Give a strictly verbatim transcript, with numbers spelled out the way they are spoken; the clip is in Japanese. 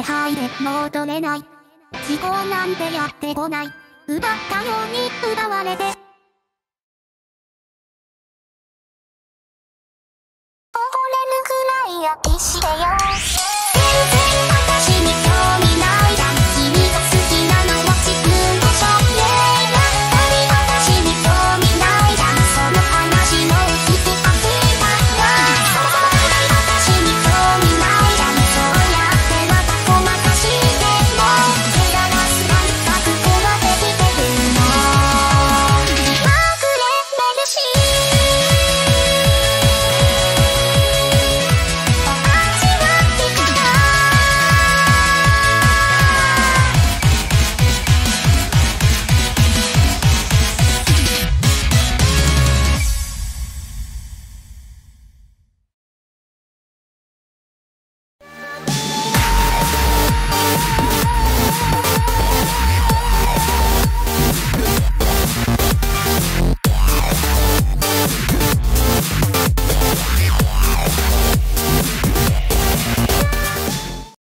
気配でもう取れない。事故なんてやってこない。奪ったように奪われて